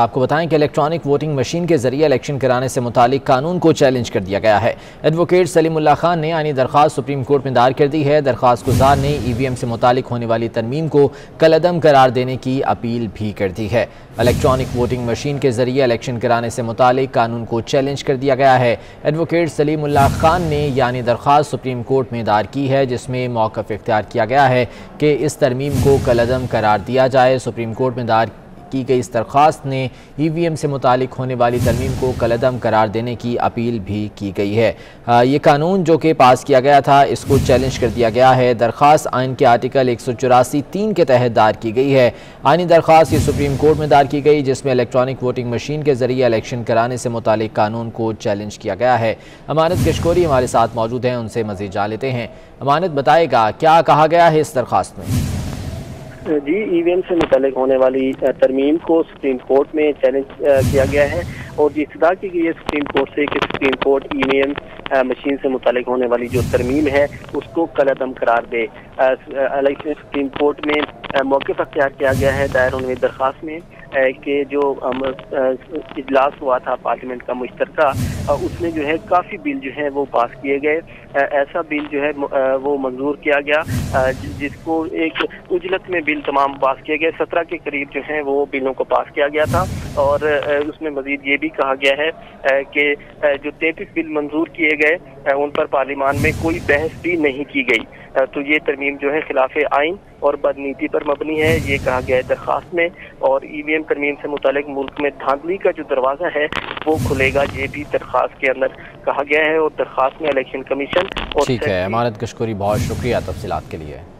आपको बताएं कि इलेक्ट्रॉनिक वोटिंग मशीन के जरिए इलेक्शन कराने से मुतालिक कानून को चैलेंज कर दिया गया है। एडवोकेट सलीम उल्लाह खान ने आईनी दरख्वास्त सुप्रीम कोर्ट में दायर कर दी है। दरख्वास्त गुजार ने EVM से मुतालिक होने वाली तरमीम को कलअदम करार देने की अपील भी कर दी है। इलेक्ट्रॉनिक वोटिंग मशीन के जरिए इलेक्शन कराने से मुतालिक कानून को चैलेंज कर दिया गया है। एडवोकेट सलीम उल्लाह खान ने यानी दरख्वास्त सुप्रीम कोर्ट में दायर की है, जिसमें मौक़िफ़ इख्तियार किया गया है कि इस तरमीम को कलअदम करार दिया जाए। सुप्रीम कोर्ट में दायर की गई इस दरख्वास्त ने EVM से मुतालिक होने वाली तरमीम को कलअदम करार देने की अपील भी की गई है। ये कानून जो कि पास किया गया था, इसको चैलेंज कर दिया गया है। दरख्वास्त आइन के आर्टिकल 184(3) के तहत दायर की गई है। आइनी दरख्वास्त ये सुप्रीम कोर्ट में दायर की गई, जिसमें इलेक्ट्रॉनिक वोटिंग मशीन के जरिए इलेक्शन कराने से मुतालिक कानून को चैलेंज किया गया है। अमानत कश्कोरी हमारे साथ मौजूद हैं, उनसे मज़ीद जान लेते हैं। अमानत बताएगा क्या कहा गया है इस दरख्वास्त में। जी, EVM से मुतालिक होने वाली तरमीम को सुप्रीम कोर्ट में चैलेंज किया गया है और ये इस्तदा की गई है सुप्रीम कोर्ट से कि सुप्रीम कोर्ट EVM मशीन से मुतालिक होने वाली जो तरमीम है उसको कलअदम करार दे। सुप्रीम कोर्ट में मौक़िफ़ अख्तियार किया गया है दायर होने वाली दरख्वास्त में कि जो इजलास हुआ था पार्लियामेंट का मुश्तरका, उसमें जो है काफ़ी बिल जो है वो पास किए गए। ऐसा बिल जो है वो मंजूर किया गया जिसको एक उजलत में बिल तमाम पास किए गए। 17 के करीब जो है वो बिलों को पास किया गया था और उसमें मजीद ये भी कहा गया है कि जो 33 बिल मंजूर किए गए उन पर पार्लियामान में कोई बहस भी नहीं की गई। तो ये तरमीम जो है खिलाफ आइन और बदनीति पर मबनी है, ये कहा गया है दरख्वास्त में। और EVM तरमीम से मुतालिक मुल्क में धांधली का जो दरवाज़ा है वो खुलेगा, ये भी दरख्वास्त के अंदर कहा गया है। और दरख्वास्त में इलेक्शन कमीशन। ठीक है, अमानत कश्कोरी, बहुत शुक्रिया तफसीलात के लिए।